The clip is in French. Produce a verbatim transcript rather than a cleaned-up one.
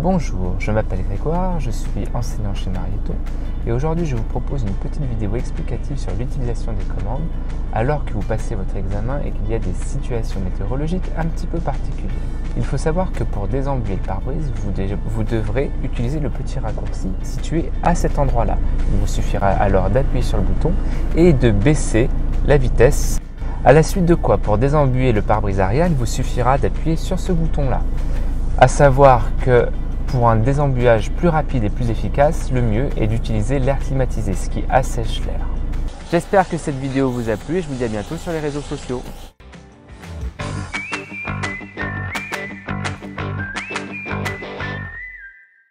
Bonjour, je m'appelle Grégoire, je suis enseignant chez Marietton et aujourd'hui je vous propose une petite vidéo explicative sur l'utilisation des commandes alors que vous passez votre examen et qu'il y a des situations météorologiques un petit peu particulières. Il faut savoir que pour désembler le pare-brise, vous, de vous devrez utiliser le petit raccourci situé à cet endroit-là. Il vous suffira alors d'appuyer sur le bouton et de baisser la vitesse. A la suite de quoi, pour désembuer le pare-brise arrière, il vous suffira d'appuyer sur ce bouton-là. A savoir que pour un désembuage plus rapide et plus efficace, le mieux est d'utiliser l'air climatisé, ce qui assèche l'air. J'espère que cette vidéo vous a plu et je vous dis à bientôt sur les réseaux sociaux.